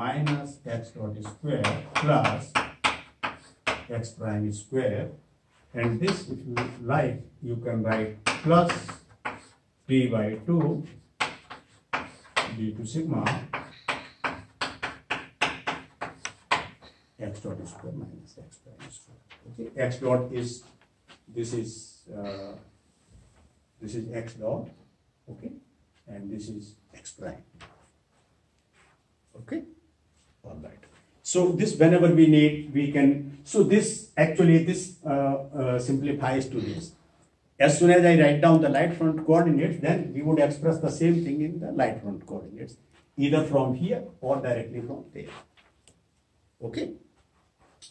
minus x dot square plus x prime square, and this, if you like, you can write plus d by 2 d to sigma x dot square minus x prime square. Okay, x dot is this is x dot, okay, and this is x prime. Okay, all right. So this, whenever we need, we can. So this actually simplifies to this. As soon as I write down the light front coordinates, then we would express the same thing in the light front coordinates, either from here or directly from there. Okay,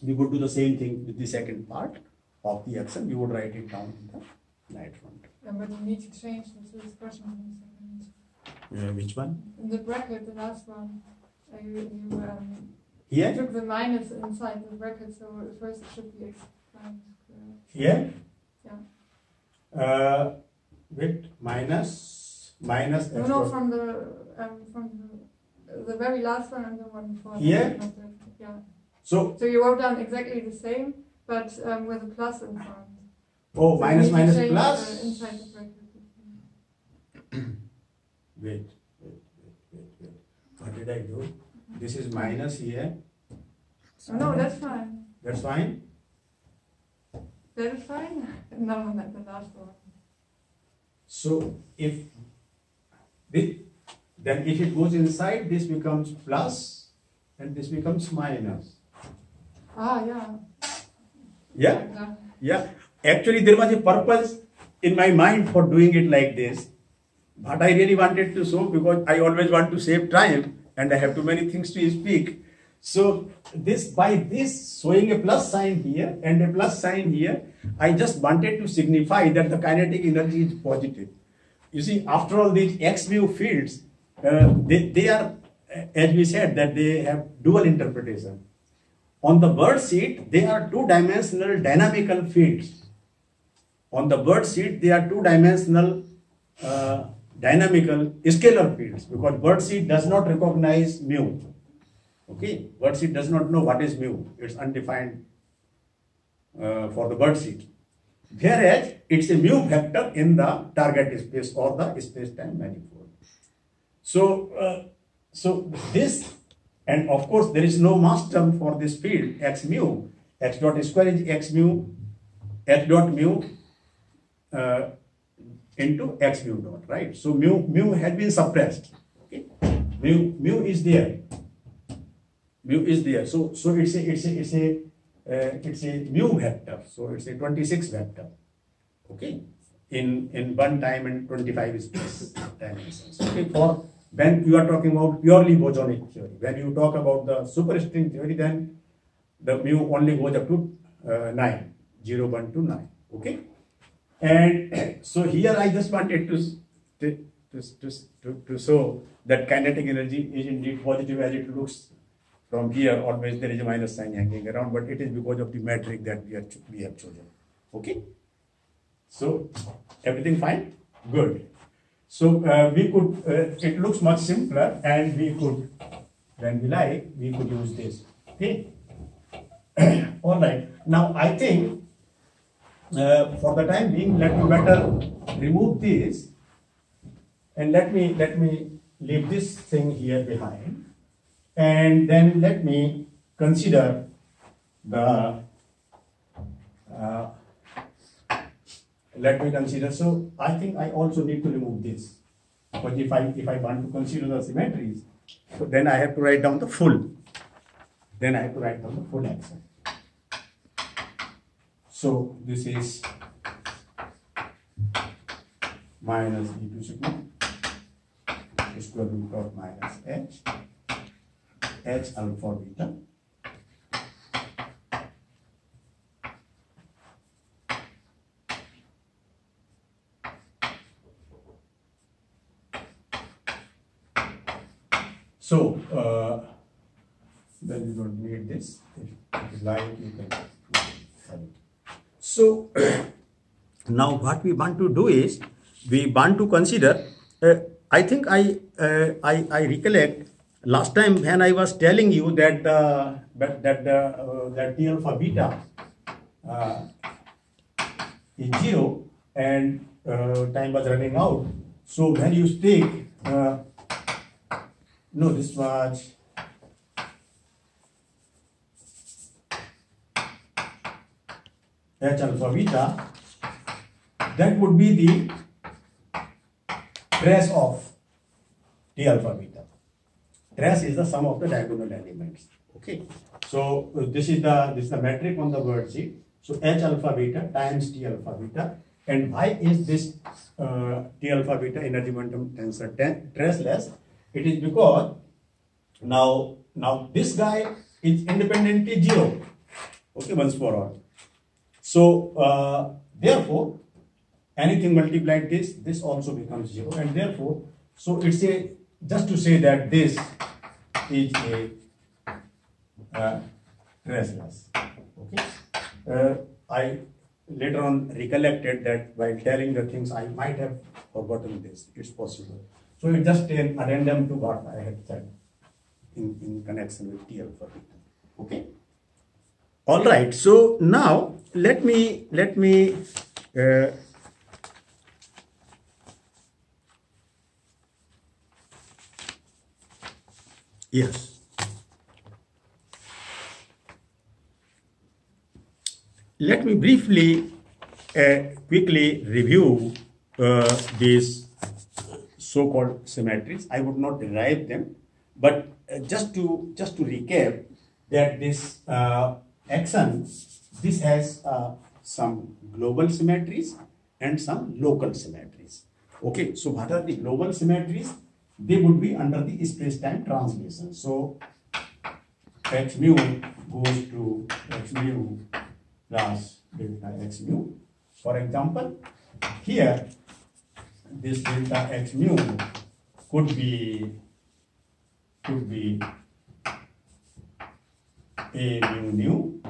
we would do the same thing with the second part of the action. We would write it down in the light front. But you need to change the expression in a second. Which one? In the bracket, the last one. You took the minus inside the bracket, so first it should be x prime square. Here? Yeah. With minus. No, from the very last one and the one before. Here? Yeah. So you wrote down exactly the same, but with a plus in front. Oh, so minus plus. Inside the bracket. Wait. What did I do? This is minus here. So no, that's fine. That's fine? That is fine? No, that's the last one. So, if it goes inside, this becomes plus and this becomes minus. Ah, yeah. Yeah. Actually, there was a purpose in my mind for doing it like this. But I really wanted to show, because I always want to save time and I have too many things to speak. So by this showing a plus sign here and a plus sign here, I just wanted to signify that the kinetic energy is positive. You see, after all, these X-mu fields, they are, as we said, that they have dual interpretation. On the bird sheet, they are two-dimensional dynamical fields. On the bird sheet, they are two-dimensional dynamical scalar fields, because bird sheet does not recognize mu. Okay, bird sheet does not know what is mu. It's undefined for the bird sheet. Whereas it's a mu vector in the target space or the space-time manifold. So, this, and of course there is no mass term for this field x mu. X dot square is x mu, x dot mu into x mu dot, right? So mu has been suppressed. Okay, mu is there. Mu is there. So it's a mu vector. So it's a 26 vector. Okay, in one time and 25 space dimensions. Okay, for when you are talking about purely bosonic theory. When you talk about the superstring theory, then the mu only goes up to 9, 0, 1 to 9. Okay. And so here I just wanted to show that kinetic energy is indeed positive as it looks from here. Always there is a minus sign hanging around, but it is because of the metric that we have chosen. Okay. So everything fine? Good. So we could, it looks much simpler, and we could, when we like, we could use this. Okay. All right. Now I think, for the time being, let me better remove this, and let me leave this thing here behind, and then let me consider the so I think I also need to remove this, because if I want to consider the symmetries, so then I have to write down the full. Action. So this is minus e to sigma square root of minus h alpha beta so then you don't need this. If you like, you can sorry. So now what we want to do is, we want to consider, I think I recollect last time when I was telling you that that T alpha beta is 0 and time was running out. So when you take this was H alpha beta, that would be the trace of T alpha beta. Trace is the sum of the diagonal elements. Okay. So this is the metric on the word sheet. So H alpha beta times T alpha beta. And why is this T alpha beta energy momentum tensor traceless? It is because now this guy is independently zero. Okay, once for all. So therefore, anything multiplied this also becomes zero, and therefore, so it's a, just to say that this is a traceless. Okay, I later on recollected that by telling the things I might have forgotten this. It's possible. So it just an addendum to what I had said in connection with T alpha beta. Okay. All right. So now let me. Yes. Let me briefly, quickly review these so-called symmetries. I would not derive them, but just to recap, that this action, this has some global symmetries and some local symmetries. Okay, so what are the global symmetries? They would be under the space-time translation. So H mu goes to H mu plus delta X mu. For example, here this delta X mu could be a mu nu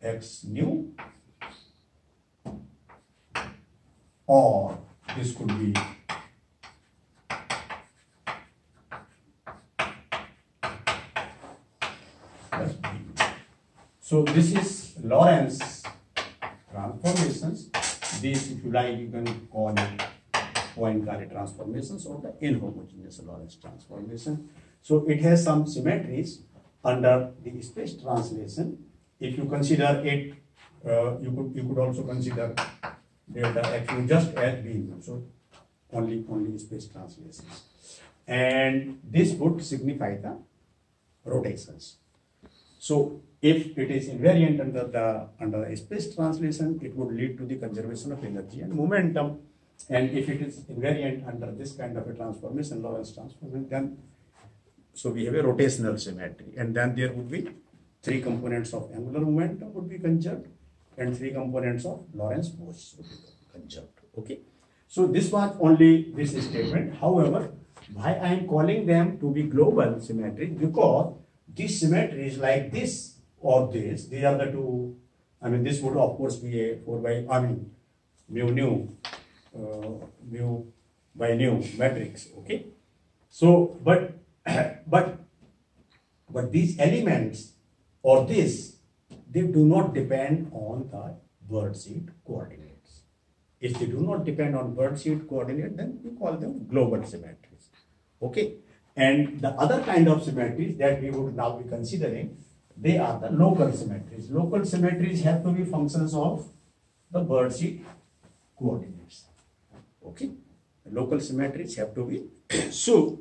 X nu, or this could be plus B. So this is Lorentz transformations. This, if you like, you can call it Poincare transformations or the inhomogeneous Lorentz transformation. So it has some symmetries under the space translation. If you consider it, you could also consider delta X mu just as B mu. So only space translations, and this would signify the rotations. So if it is invariant under the space translation, it would lead to the conservation of energy and momentum. And if it is invariant under this kind of a transformation, Lorentz transformation, then so we have a rotational symmetry. And then there would be three components of angular momentum would be conserved, and three components of Lorentz force would be conserved. Okay. So this was only this statement. However, why I am calling them to be global symmetries? Because these symmetries like this or this, they are the two. I mean, this would of course be a 4 by, I mean, mu by nu matrix. Okay. So but these elements or this, they do not depend on the birdsheet coordinates. If they do not depend on birdsheet coordinate, then you call them global symmetries. Okay. And the other kind of symmetries that we would now be considering, they are the local symmetries. Local symmetries have to be functions of the birdsheet coordinates. Okay. The local symmetries have to be. So,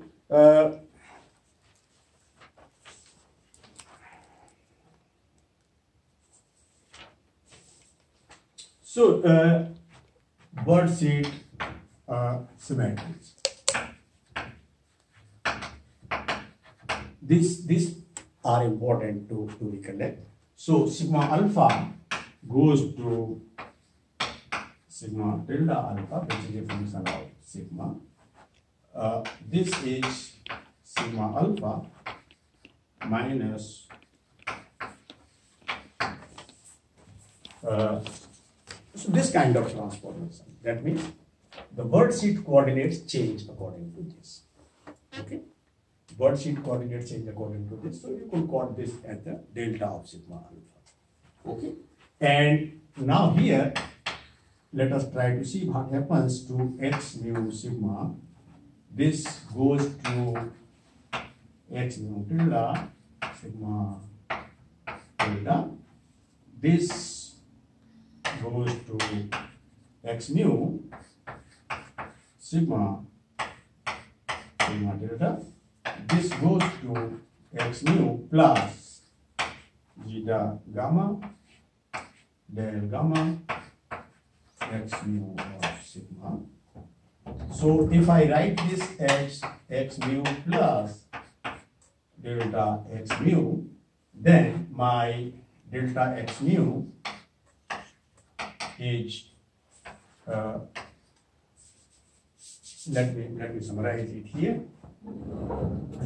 birdsheet symmetries. These are important to recollect. So sigma alpha goes to sigma tilde alpha, which is a function of sigma. This is sigma alpha minus so this kind of transformation. That means the wordsheet coordinates change according to this. Okay, wordsheet coordinates change according to this. So you could call this at the delta of sigma alpha. Okay, and now here let us try to see what happens to x mu sigma. This goes to x mu tilde sigma tilde. This goes to x mu sigma sigma delta. This goes to x mu plus zeta gamma del gamma x mu of sigma. So if I write this as x mu plus delta x mu, then my delta x mu is let me summarize it here.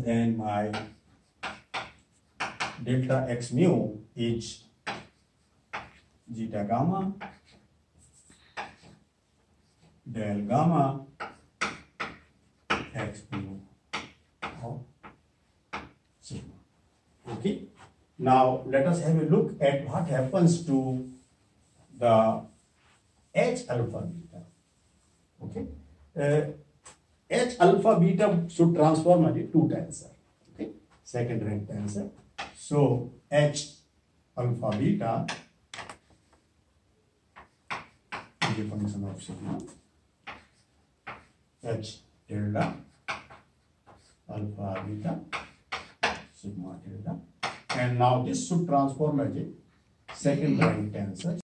Then my delta x mu is zeta gamma del gamma x mu of sigma. Okay. Now let us have a look at what happens to the H alpha beta. Okay, H alpha beta should transform into two tensor. Okay, second rank tensor. So H alpha beta is a function of sigma. H tilde alpha beta sigma tilde. And now this should transform as a second rank tensor.